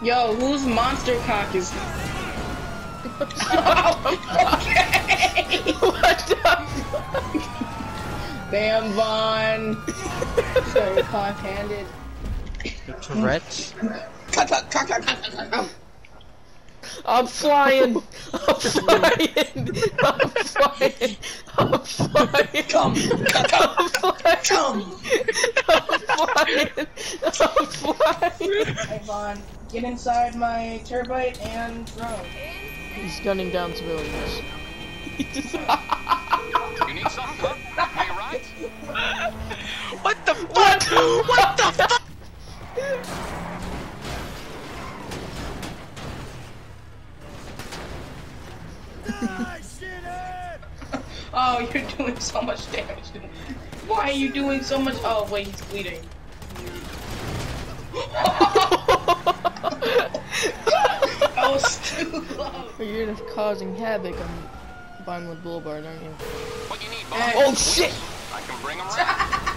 Yo, whose monster cock is this? Okay! What the fuck? Damn, Vaughn! So cock-handed. The Tourette's? I'm flying! I'm flying! I'm flying! I'm flying! Come! I'm flying! Come! I'm flying! I'm flying! Hey, Vaughn, get inside my turbite and drone. He's gunning down civilians. You need something? Are you right? What the fuck? What the fuck? Oh, you're doing so much damage. Why are you doing so much? Oh, wait, he's bleeding. I was too close. You're just causing havoc on Bindle Boulevard, aren't you? What you need, Bob? Hey. Oh shit! I can bring him around.